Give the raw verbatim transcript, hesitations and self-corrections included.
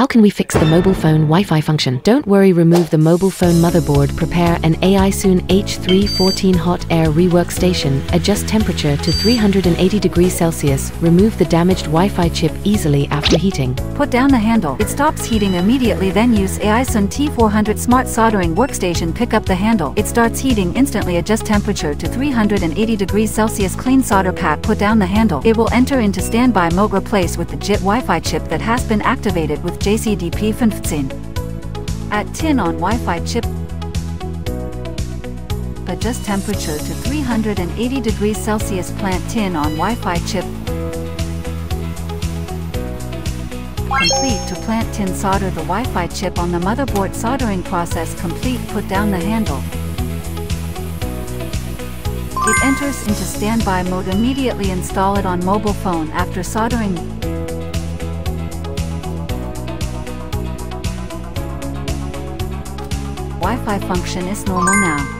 How can we fix the mobile phone Wi-Fi function? Don't worry, remove the mobile phone motherboard, prepare an AiXun H three fourteen hot air rework station, adjust temperature to three hundred eighty degrees Celsius, remove the damaged Wi-Fi chip easily after heating. Put down the handle. It stops heating immediately, then use AiXun T four hundred smart soldering workstation. Pick up the handle. It starts heating instantly, adjust temperature to three hundred eighty degrees Celsius, clean solder pad, put down the handle. It will enter into standby mode, replace with the J I T Wi-Fi chip that has been activated with J C D P fifteen. Add tin on Wi-Fi chip. Adjust temperature to three hundred eighty degrees Celsius. Plant tin on Wi-Fi chip. Complete. To plant tin, solder the Wi-Fi chip on the motherboard. Soldering process complete. Put down the handle. It enters into standby mode immediately. Install it on mobile phone after soldering. Wi-Fi function is normal now.